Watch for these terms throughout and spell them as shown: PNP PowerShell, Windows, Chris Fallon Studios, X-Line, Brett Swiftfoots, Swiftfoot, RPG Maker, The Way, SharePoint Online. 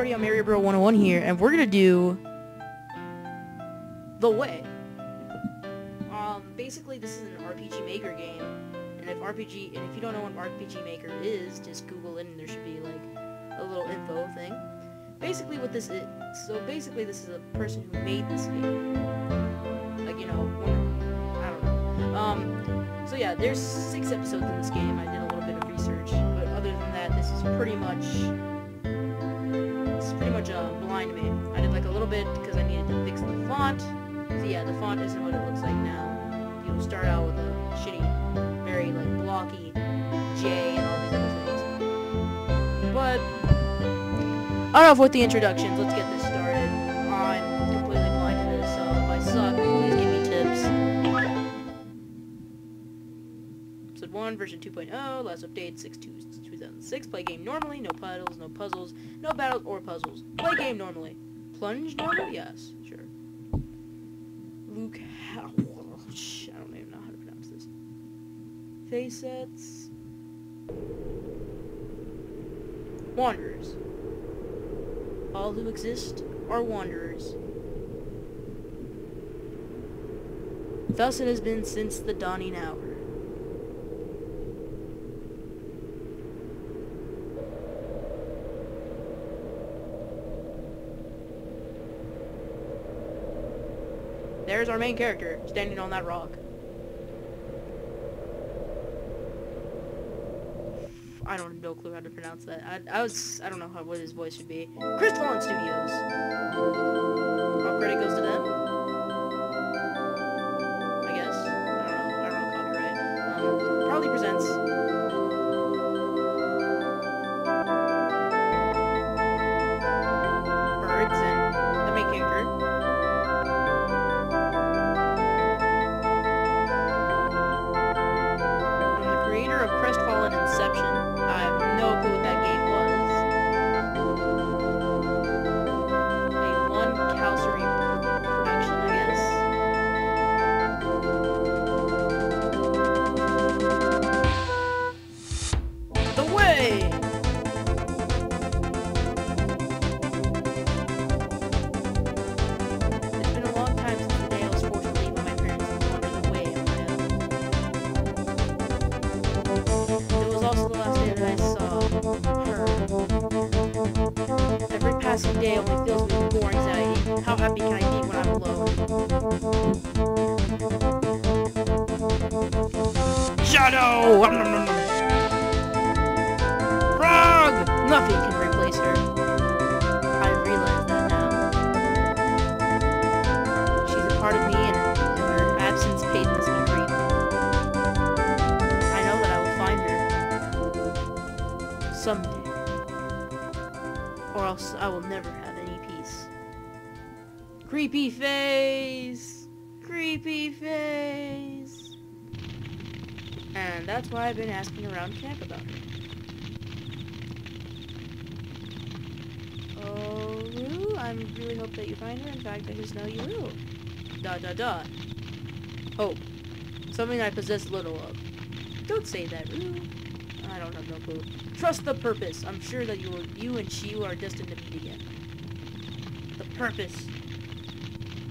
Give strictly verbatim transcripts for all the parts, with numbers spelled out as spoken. everybody, I'm Area Bro one oh one here, and we're gonna do The Way. Um, basically, this is an R P G Maker game, and if R P G, and if you don't know what R P G Maker is, just Google it, and there should be like a little info thing. Basically, what this is, so basically, this is a person who made this game. Like you know, one, I don't know. Um, so yeah, there's six episodes in this game. I did a little bit of research, but other than that, this is pretty much. It's pretty much a blind man. I did like a little bit because I needed to fix the font. So yeah, the font isn't what it looks like now. You start out with a shitty, very like blocky J and all these other things. But enough with the introductions. Let's get this started. I'm completely blind to this, so if I suck, please give me tips. Episode one, version two point oh, last update six two two thousand six. Play game normally. No puddles, no puzzles. No battles or puzzles. Play game normally. Plunge normally? Yes, sure. Luke, I don't even know how to pronounce this. Face sets. Wanderers. All who exist are wanderers. Thus it has been since the dawning hour. There's our main character, standing on that rock. I don't have no clue how to pronounce that. I, I was, I don't know how, what his voice should be. Chris Fallon Studios. All credit goes to them. I guess. I don't know, I don't know, copyright. Um, probably presents. Birds and the main character. Every day only fills me with more anxiety. How happy can I be when I'm alone? Shadow! Frog! Nothing can replace her. I realize that now. She's a part of me, and her absence pains me greatly. I know that I will find her. Someday. Or else I will never have any peace. Creepy face! Creepy face! And that's why I've been asking around camp about her. Oh, Lou, I really hope that you find her. In fact, I just know you will. Dot, dot, dot. Hope. Something I possess little of. Don't say that, Lou. I don't have no clue. Trust the purpose. I'm sure that you, you and she are destined to meet again. The purpose.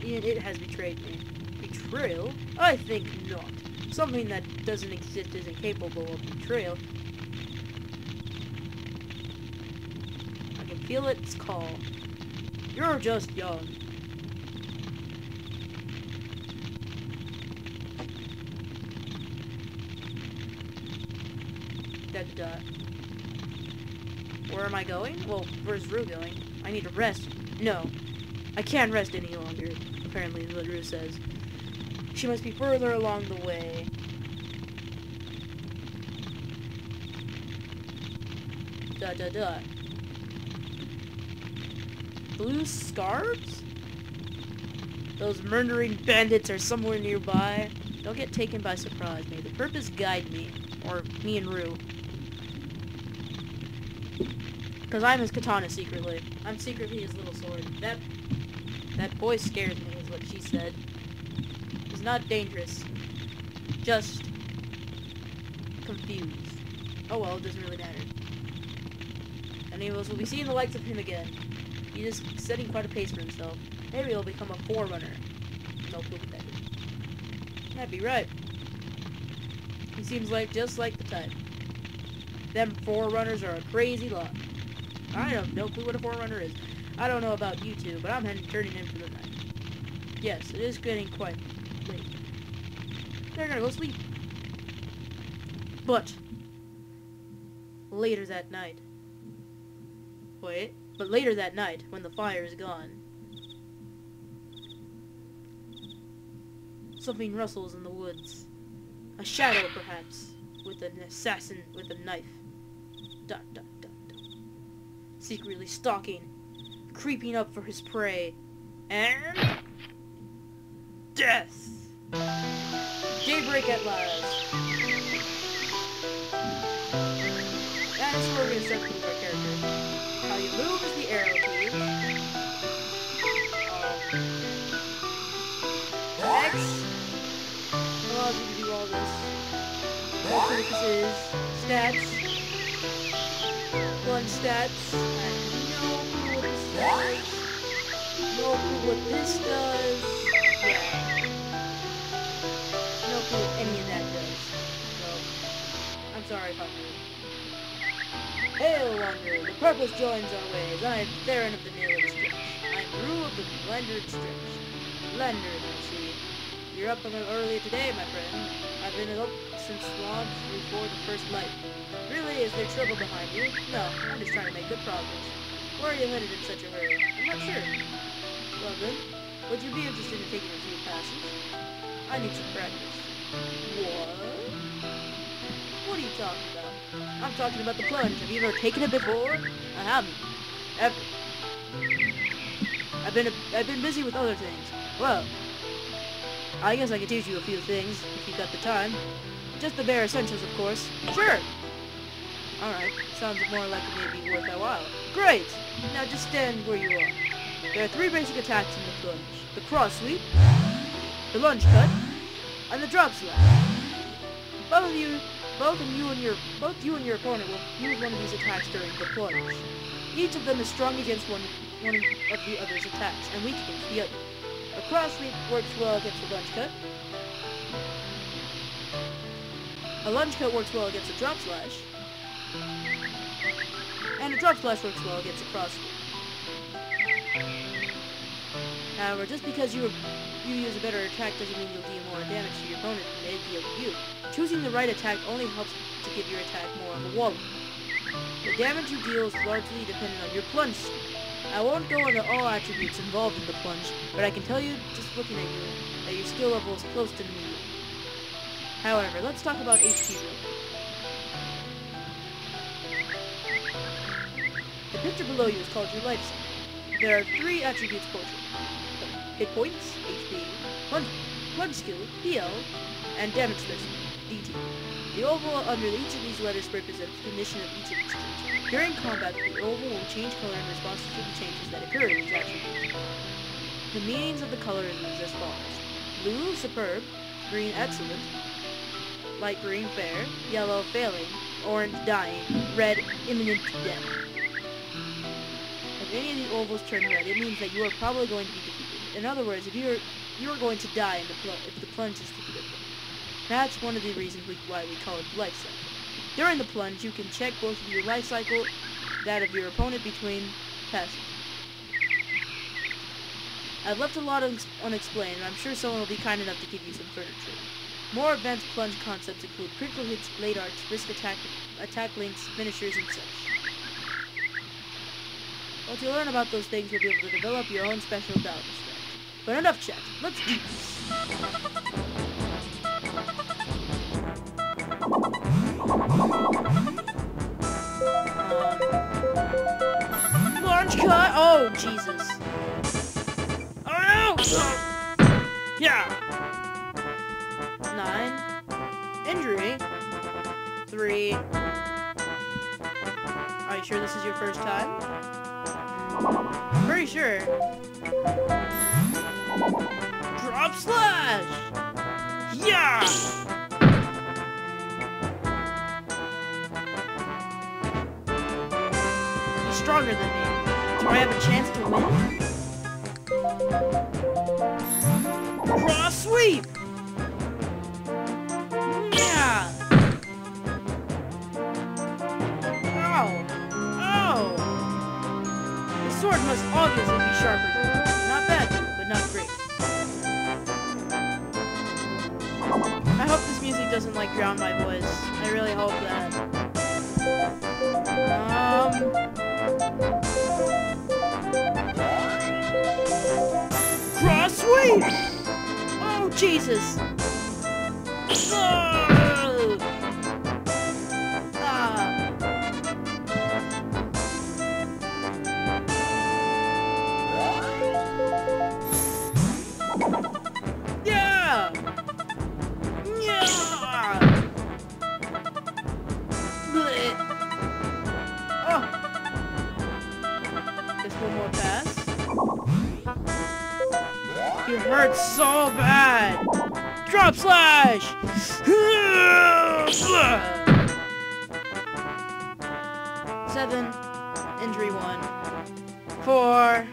And it has betrayed me. Betrayal? I think not. Something that doesn't exist isn't capable of betrayal. I can feel its call. You're just young. Dot. Where am I going? Well, where's Rue going? I need to rest. No. I can't rest any longer, apparently is what Rue says. She must be further along the way. Dot dot dot. Blue scarves? Those murdering bandits are somewhere nearby. Don't get taken by surprise. May the purpose guide me. Or me and Rue. Because I'm his katana secretly. I'm secretly his little sword. That that boy scares me, is what she said. He's not dangerous. Just confused. Oh well, it doesn't really matter. Many of us will be seeing the likes of him again. He is setting quite a pace for himself. Maybe he'll become a forerunner. No clue what that is. That'd be right. He seems like just like the type. Them forerunners are a crazy lot. I have no clue what a forerunner is. I don't know about you two, but I'm heading turning in for the night. Yes, it is getting quite late. They're gonna go sleep. But later that night. Wait, but later that night, when the fire is gone, something rustles in the woods. A shadow, perhaps, with an assassin with a knife. Dot dot dot dot. Secretly stalking, creeping up for his prey, and death. Daybreak at last. That's where we're gonna set things for our character. How you move is the arrow keys. Um, X allows you to do all this. All purposes, stats, one stats. I have no clue what this does. No clue what this does. Yeah. No clue what any of that does. So, I'm sorry if I'm rude. Hail, Wanderer! The purpose joins our ways. I am Theron of the Nailored Stretch. I am Rue of the Lendered Stretch. Lendered, I see. You're up a little early today, my friend. I've been up since long before the first light. Really, is there trouble behind you? No, I'm just trying to make good progress. Where are you headed in such a hurry? I'm not sure. Well then, would you be interested in taking a few passes? I need some practice. What? What are you talking about? I'm talking about the plunge. Have you ever taken it before? I haven't. Ever. I've been a, I've been busy with other things. Well, I guess I could teach you a few things if you got the time. Just the bare essentials, of course. Sure. All right. Sounds more like it may be worth my while. Great. Now just stand where you are. There are three basic attacks in the plunge: the cross sweep, the lunge cut, and the drop slap. Both of you. Both of you and your both you and your opponent will use one of these attacks during the plunge. Each of them is strong against one one of the other's attacks, and weak against the other. A cross sweep works well against a lunge cut. A lunge cut works well against a drop slash. And a drop slash works well against a cross sweep. However, just because you you use a better attack doesn't mean you'll deal more damage to your opponent than they deal to you. Choosing the right attack only helps to give your attack more of a wallop. The damage you deal is largely dependent on your plunge. I won't go into all attributes involved in the plunge, but I can tell you, just looking at you, that your skill level is close to medium. However, let's talk about H P real quick. The picture below you is called your life cycle. There are three attributes portrayed: hit points, H P, plunge, plunge skill, P L, and damage list. D T. The oval under each of these letters represents the condition of each of these changes. During combat, the oval will change color in response to the changes that occur in these attributes. The meanings of the color is as follows. Blue, superb. Green, excellent. Light green, fair. Yellow, failing. Orange, dying. Red, imminent death. If any of these ovals turn red, it means that you are probably going to be defeated. In other words, if you are, you are going to die in the pl if the plunge is defeated. That's one of the reasons we, why we call it the life cycle. During the plunge, you can check both of your life cycle, that of your opponent, between passes. I've left a lot unexplained, and I'm sure someone will be kind enough to give you some further truth. More advanced plunge concepts include critical hits, blade arts, risk attack, attack links, finishers, and such. Once you learn about those things, you'll be able to develop your own special battle strategy. But enough chat. Let's do this. Cut. Oh, Jesus. Oh, no! Yeah! Nine. Injury. Three. Are you sure this is your first time? I'm pretty sure. Drop slash! Yeah! You stronger than me. Do I have a chance to win? Raw sweep! Yeah! Ow! Ow! The sword must obviously be sharper. Not bad, but not great. I hope this music doesn't, like, drown my voice. I really hope that. Um... Cross sweep! Oh, Jesus! Oh. Ah. Yeah! It hurts so bad. Drop slash. Seven. Injury one. Four.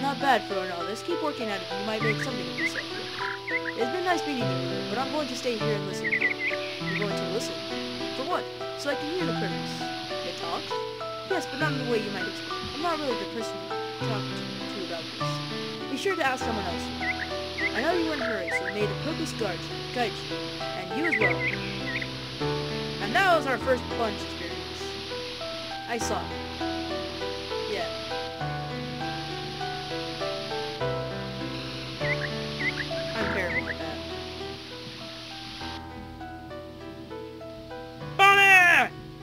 Not bad for an novice. Keep working at it. You might make something of yourself. It's been nice meeting you, but I'm going to stay here and listen. You're going to listen? For what? So I can hear the purpose. They talk? Yes, but not in the way you might expect. I'm not really the person to talk to, to about this. Be sure to ask someone else. I know you weren't hurried, so may the purpose guard you, guide you, and you as well. And that was our first plunge experience. I saw. Yeah. I'm terrible at that.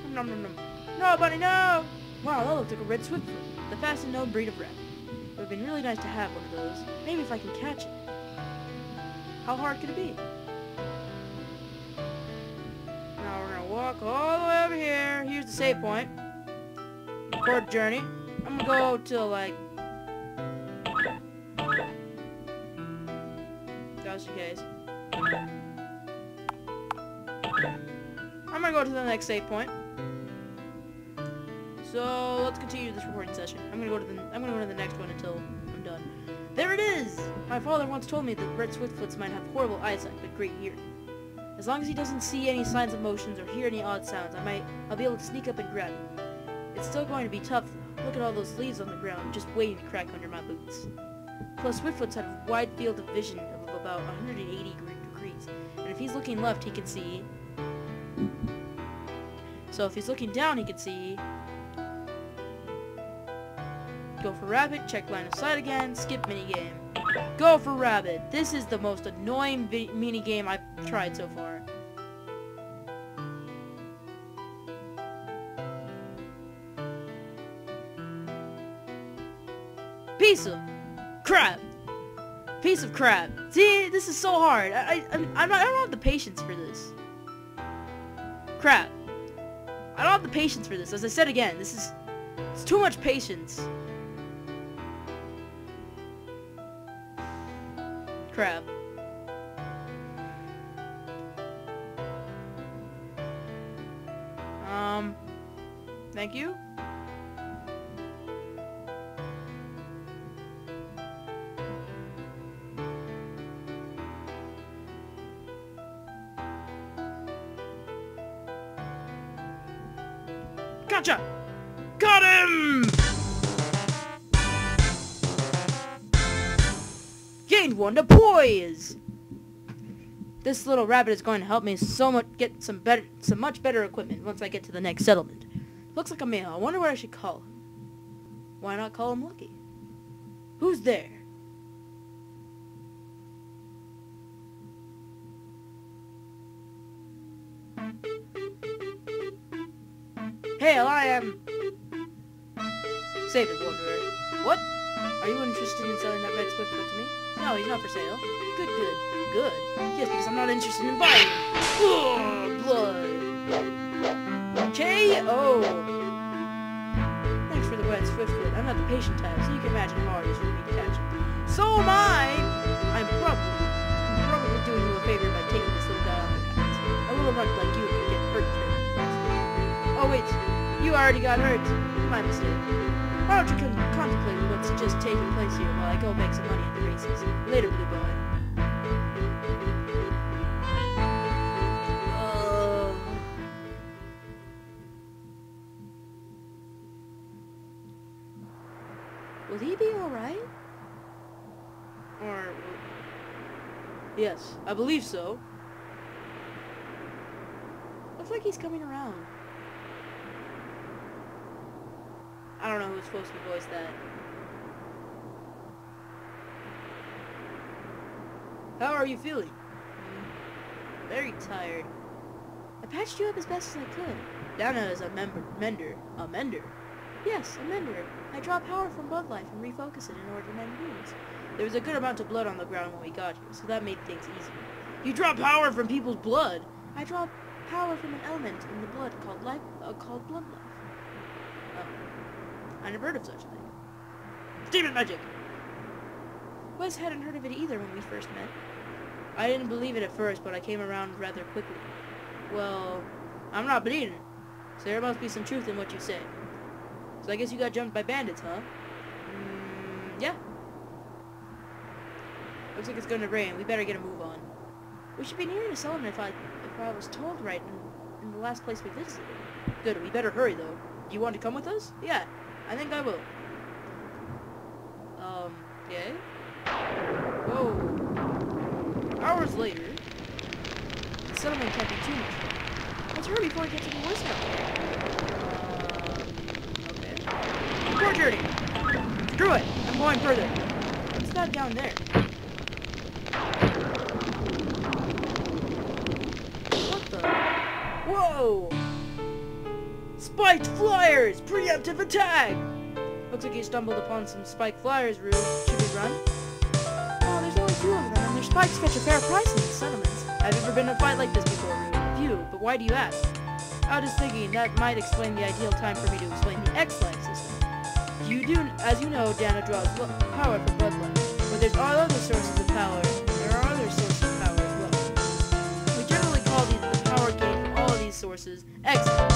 Bunny! Nom nom nom. No, Bunny, no! Wow, that looked like a red swiftfoot, the fast and known breed of rat. It would have been really nice to have one of those. Maybe if I can catch it. How hard could it be? Now we're gonna walk all the way over here. Here's the save point. Record journey. I'm gonna go to like... Just in case. I'm gonna go to the next save point. So let's continue this recording session. I'm gonna go to the I'm gonna go to the next one until I'm done. There it is! My father once told me that Brett Swiftfoots might have horrible eyesight, but great hearing. As long as he doesn't see any signs of motions or hear any odd sounds, I might I'll be able to sneak up and grab him. It's still going to be tough though. Look at all those leaves on the ground just waiting to crack under my boots. Plus Swiftfoots have a wide field of vision of about one hundred eighty degrees, and if he's looking left he can see. So if he's looking down he can see. Go for rabbit, check line of sight again, skip minigame. Go for rabbit! This is the most annoying minigame I've tried so far. Piece of crap! Piece of crap! See, this is so hard. I, I, I'm not, I don't have the patience for this. Crap. I don't have the patience for this. As I said again, this is... It's too much patience. Crab. Um, thank you. Gotcha. Got him. One to poise. This little rabbit is going to help me so much get some better, some much better equipment once I get to the next settlement. Looks like a male. I wonder what I should call him. Why not call him Lucky? Who's there? Hail, I am. Save it, Wanderer. What? Are you interested in selling that red swiftfoot to me? No, he's not for sale. Good, good, good. Yes, because I'm not interested in buying it. Ugh, blood. K O. Thanks for the red swiftfoot. I'm not the patient type, so you can imagine how hard it is for me to catch it. So am I. I'm probably, I'm probably doing you a favor by taking this little guy off your hands. A little runt like you could get hurt. Oh wait, you already got hurt. My mistake. Why don't you con contemplate what's just taking place here while I go make some money at the races? Later, blue boy. Uh... Will he be alright? Or... Yes, I believe so. Looks like he's coming around. I don't know who's supposed to voice that. How are you feeling? Mm, very tired. I patched you up as best as I could. Dana is a member, mender. A mender? Yes, a mender. I draw power from blood life and refocus it in order to mend wounds. There was a good amount of blood on the ground when we got here, so that made things easier. You draw power from people's blood? I draw power from an element in the blood called life, uh, called blood life. I never heard of such a thing. Demon magic! Wes hadn't heard of it either when we first met. I didn't believe it at first, but I came around rather quickly. Well, I'm not bleeding, so there must be some truth in what you say. So I guess you got jumped by bandits, huh? Mm, yeah. Looks like it's gonna rain. We better get a move on. We should be nearing a settlement if I, if I was told right in, in the last place we visited. Good, we better hurry, though. Do you want to come with us? Yeah. I think I will. Um, okay. Whoa. Hours later, the settlement can't be too much fun. Let's hurry before I get to the voicemail. Um, okay. More journey! Screw it! I'm going further. What's that down there? What the? Whoa! Spiked flyers! Preemptive attack! Looks like he stumbled upon some spiked flyers, Rue. Should we run? Oh, there's only two of them, and their spikes fetch a fair price in the settlements. I've never been in a fight like this before, Rue. Few, but why do you ask? I was just thinking that might explain the ideal time for me to explain the X-Line system. You do, as you know, Dana draws power from bloodline, but there's all other sources of power, and there are other sources of power as well. We generally call these the power gained from all of these sources X-Line.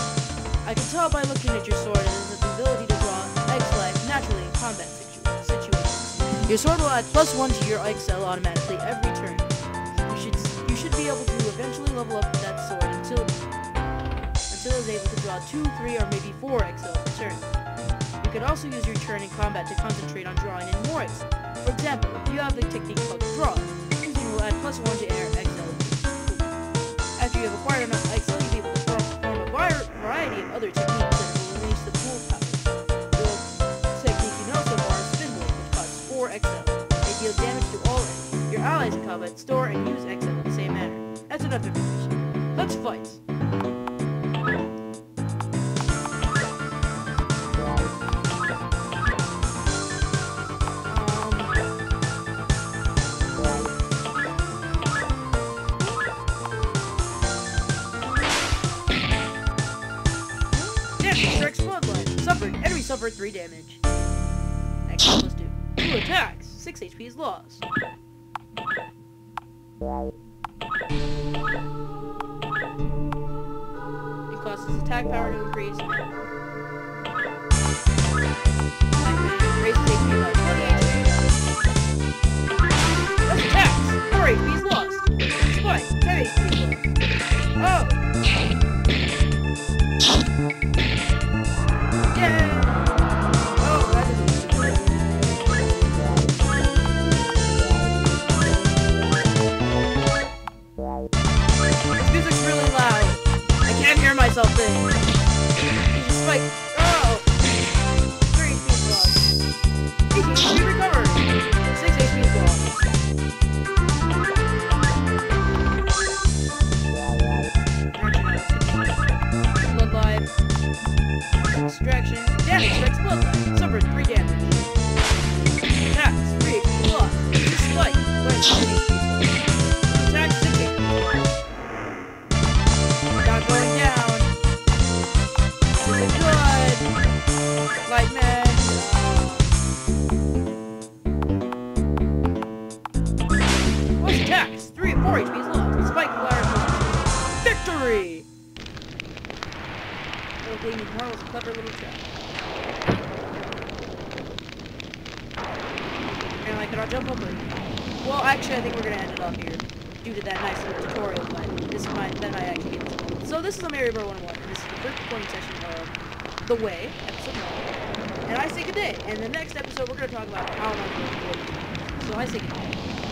I can tell by looking at your sword is the ability to draw X-Life naturally in combat situ situations. Your sword will add plus one to your X L automatically every turn. You should you should be able to eventually level up with that sword until until it's able to draw two, three, or maybe four X L per turn. You could also use your turn in combat to concentrate on drawing in more X L. For example, if you have the technique called draw, using will add plus one to air X L. After you have acquired enough X L, you will be able to perform a variety of other techniques that will release the pool power. The technique you know so far is Spin Blade, which costs four X L. They deal damage to all enemies. Your allies in combat store and use X L in the same manner. That's enough information. Let's fight! Suffered three damage. X L plus two. Two attacks. Six H P is lost. It causes attack power to increase. Attack raises H P by twenty H P. Less attacks. Four H P is lost. Twice. Ten H P is lost. Oh. Bleeding Pearl was a clever little trick. jump over. Well, actually, I think we're going to end it up here due to that nice little tutorial, but this might, that might actually get us. So this is Mario Bro one oh one, and this is the first recording session of The Way, episode one. And I say good day. And the next episode, we're going to talk about how I'm going to record. So I say good day.